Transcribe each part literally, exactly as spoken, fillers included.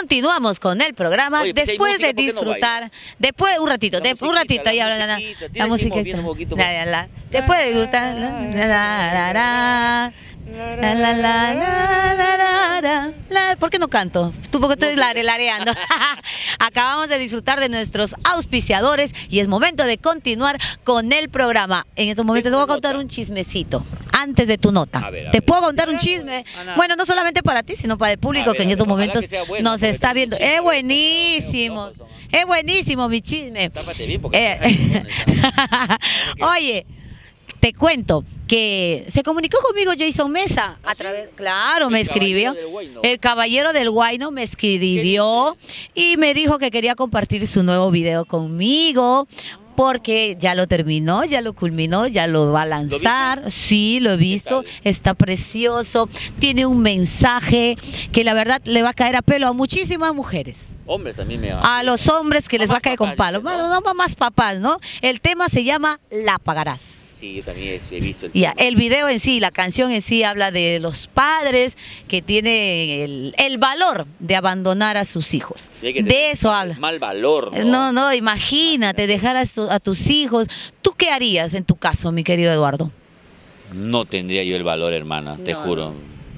Continuamos con el programa. Oye, después música, de disfrutar, no después un ratito, la de, un ratito, la, la, la, la, la musiquita, la, la, la. Después de disfrutar, ¿por qué no canto? Tú porque estoy no, lare, lareando. Acabamos de disfrutar de nuestros auspiciadores y es momento de continuar con el programa. En estos momentos te voy a contar un chismecito. Antes de tu nota, a ver, a ¿te ver. puedo contar un chisme? Bueno, no solamente para ti, sino para el público ver, que en estos momentos bueno, nos está viendo. Chisme, es buenísimo, es buenísimo mi chisme. Tápate bien porque eh. te Oye, te cuento que se comunicó conmigo Jason Mesa a través, claro, el me escribió, el Caballero del Huayno me escribió y me dijo que quería compartir su nuevo video conmigo. Porque ya lo terminó, ya lo culminó, ya lo va a lanzar. ¿Lo sí, lo he visto, está precioso. Tiene un mensaje que la verdad le va a caer a pelo a muchísimas mujeres. Hombres también me va. A los hombres que a les va a caer papás, con palo. No, no, no, más papás, ¿no? El tema se llama La Pagarás. Sí, yo también he visto el, ya, el video en sí, la canción en sí habla de los padres que tienen el, el valor de abandonar a sus hijos. Sí, de eso habla. Mal valor, ¿no? No, no, imagínate, dejar a, su, a tus hijos. ¿Tú qué harías en tu caso, mi querido Eduardo? No tendría yo el valor, hermana, no, te juro.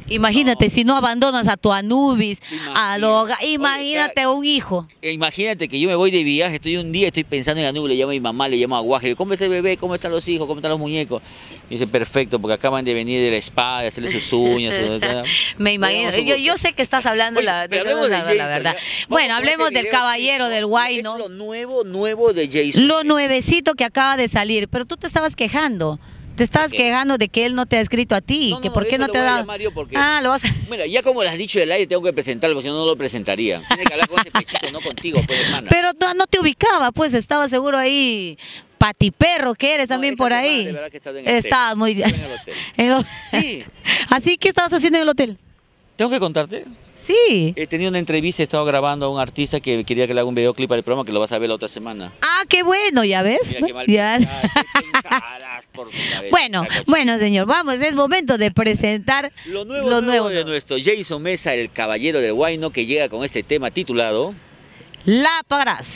Imagínate, no. Si no abandonas a tu Anubis, imagínate, a lo, imagínate Oye, un hijo. Imagínate que yo me voy de viaje, estoy un día, estoy pensando en Anubis, le llamo a mi mamá, le llamo a Guaje, ¿cómo está el bebé? ¿Cómo están los hijos? ¿Cómo están los muñecos? Y dice, perfecto, porque acaban de venir de la spa, de hacerle sus uñas. Su, me imagino, yo, yo sé que estás hablando Oye, la, de hablemos de Jason, la verdad. Bueno, hablemos del Caballero del Huayno. Lo nuevo, nuevo de Jason. Lo nuevecito que acaba de salir, pero tú te estabas quejando. Te estás okay. quejando de que él no te ha escrito a ti, no, que no, por qué no te ha dado. Ah, lo vas a... Mira, ya como lo has dicho del aire, tengo que presentarlo, porque si no, no lo presentaría. Tiene que hablar con ese pechito, no contigo, pues, hermana. Pero no, no te ubicaba, pues, estaba seguro ahí. Patiperro que eres no, también por ahí. De verdad que estás en el Estabas hotel. muy bien. En el hotel. Sí. Así que estabas haciendo en el hotel. ¿Tengo que contarte? Sí. He tenido una entrevista, he estado grabando a un artista que quería que le haga un videoclip al programa, que lo vas a ver la otra semana. Ah, qué bueno, ya ves. Mira, qué mal ya. Por bueno, bueno, señor, vamos, es momento de presentar lo nuevo, lo nuevo, nuevo de nuevo. nuestro Jason Mesa, el Caballero del Huayno, que llega con este tema titulado La Pagarás.